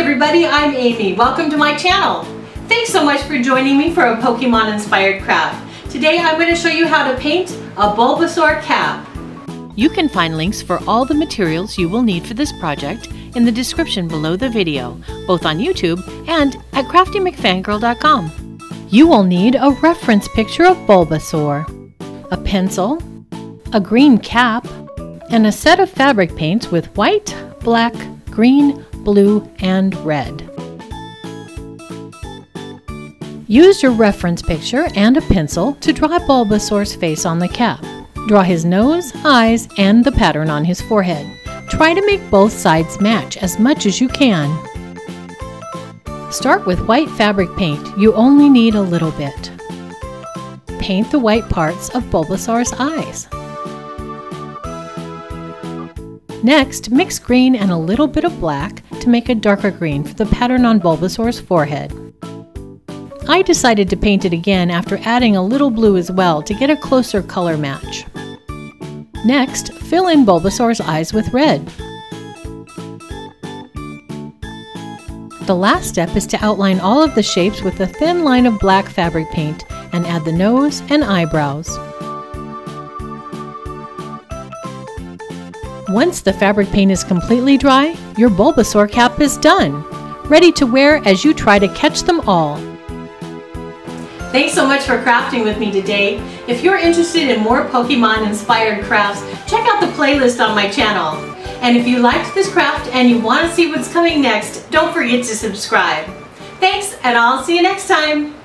everybody, I'm Amy. Welcome to my channel. Thanks so much for joining me for a Pokemon inspired craft. Today I'm going to show you how to paint a Bulbasaur cap. You can find links for all the materials you will need for this project in the description below the video, both on YouTube and at CraftyMcFangirl.com. You will need a reference picture of Bulbasaur, a pencil, a green cap, and a set of fabric paints with white, black, green, blue, and red. Use your reference picture and a pencil to draw Bulbasaur's face on the cap. Draw his nose, eyes, and the pattern on his forehead. Try to make both sides match as much as you can. Start with white fabric paint. You only need a little bit. Paint the white parts of Bulbasaur's eyes. Next, mix green and a little bit of black to make a darker green for the pattern on Bulbasaur's forehead. I decided to paint it again after adding a little blue as well to get a closer color match. Next, fill in Bulbasaur's eyes with red. The last step is to outline all of the shapes with a thin line of black fabric paint and add the nose and eyebrows. Once the fabric paint is completely dry, your Bulbasaur cap is done, ready to wear as you try to catch them all. Thanks so much for crafting with me today. If you're interested in more Pokemon inspired crafts, check out the playlist on my channel. And if you liked this craft and you want to see what's coming next, don't forget to subscribe. Thanks, and I'll see you next time.